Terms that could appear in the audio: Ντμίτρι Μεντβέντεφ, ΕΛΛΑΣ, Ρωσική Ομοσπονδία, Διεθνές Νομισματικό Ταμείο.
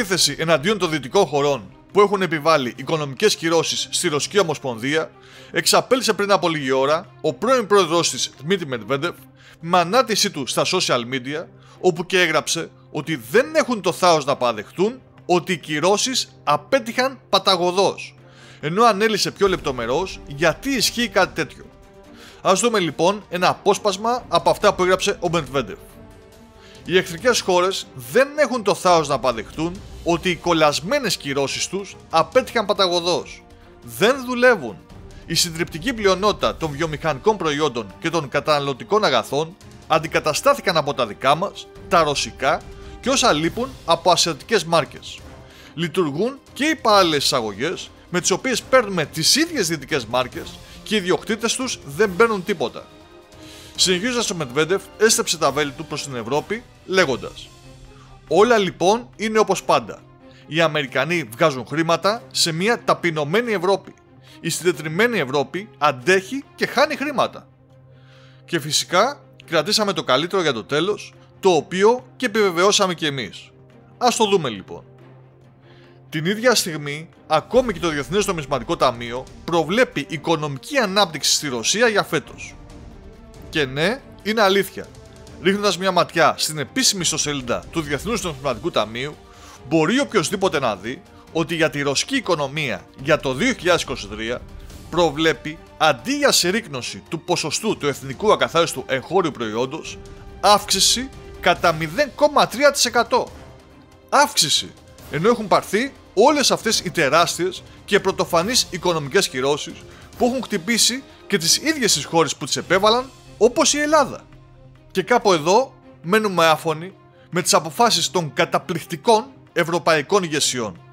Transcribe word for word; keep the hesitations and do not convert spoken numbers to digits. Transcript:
επίθεση εναντίον των δυτικών χωρών που έχουν επιβάλει οικονομικές κυρώσεις στη Ρωσική Ομοσπονδία, εξαπέλυσε πριν από λίγη ώρα ο πρώην πρόεδρος της Ντμίτρι Μεντβέντεφ με ανάτησή του στα social media, όπου και έγραψε ότι δεν έχουν το θάρρος να παραδεχτούν ότι οι κυρώσεις απέτυχαν παταγωδώς, ενώ ανέλησε πιο λεπτομερώς γιατί ισχύει κάτι τέτοιο. Ας δούμε λοιπόν ένα απόσπασμα από αυτά που έγραψε ο Μεντβέντεφ. Οι εχθρικές χώρες δεν έχουν το θάρρος να παραδεχτούν ότι οι κολλασμένες κυρώσεις τους απέτυχαν παταγωδώς. Δεν δουλεύουν. Η συντριπτική πλειονότητα των βιομηχανικών προϊόντων και των καταναλωτικών αγαθών αντικαταστάθηκαν από τα δικά μας, τα ρωσικά και όσα λείπουν από ασιατικές μάρκες. Λειτουργούν και οι παράλληλες εισαγωγές, με τις οποίες παίρνουμε τις ίδιες δυτικές μάρκες και οι ιδιοκτήτες τους δεν παίρνουν τίποτα. Συνεχίζοντας, ο Μεντβέντεφ έστρεψε τα βέλη του προς την Ευρώπη, λέγοντας: όλα λοιπόν είναι όπως πάντα. Οι Αμερικανοί βγάζουν χρήματα σε μια ταπεινωμένη Ευρώπη. Η συντετριμμένη Ευρώπη αντέχει και χάνει χρήματα. Και φυσικά κρατήσαμε το καλύτερο για το τέλος, το οποίο και επιβεβαιώσαμε κι εμείς. Ας το δούμε λοιπόν. Την ίδια στιγμή, ακόμη και το Διεθνές Νομισματικό Ταμείο προβλέπει οικονομική ανάπτυξη στη Ρωσία για φέτος. Και ναι, είναι αλήθεια. Ρίχνοντας μια ματιά στην επίσημη ιστοσελίδα του Διεθνούς Νομισματικού Ταμείου, μπορεί οποιοςδήποτε να δει ότι για τη ρωσική οικονομία για το δύο χιλιάδες είκοσι τρία προβλέπει, αντί για συρρίκνωση του ποσοστού του εθνικού ακαθάριστου εγχώριου προϊόντος, αύξηση κατά μηδέν κόμμα τρία τοις εκατό. Αύξηση, ενώ έχουν πάρθει όλες αυτές οι τεράστιες και πρωτοφανείς οικονομικές κυρώσεις που έχουν χτυπήσει και τις ίδιες τις χώρες που τις επέβαλαν, όπως η Ελλάδα. Και κάπου εδώ μένουμε άφωνοι με τις αποφάσεις των καταπληκτικών ευρωπαϊκών ηγεσιών.